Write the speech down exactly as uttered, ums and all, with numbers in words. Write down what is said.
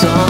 song.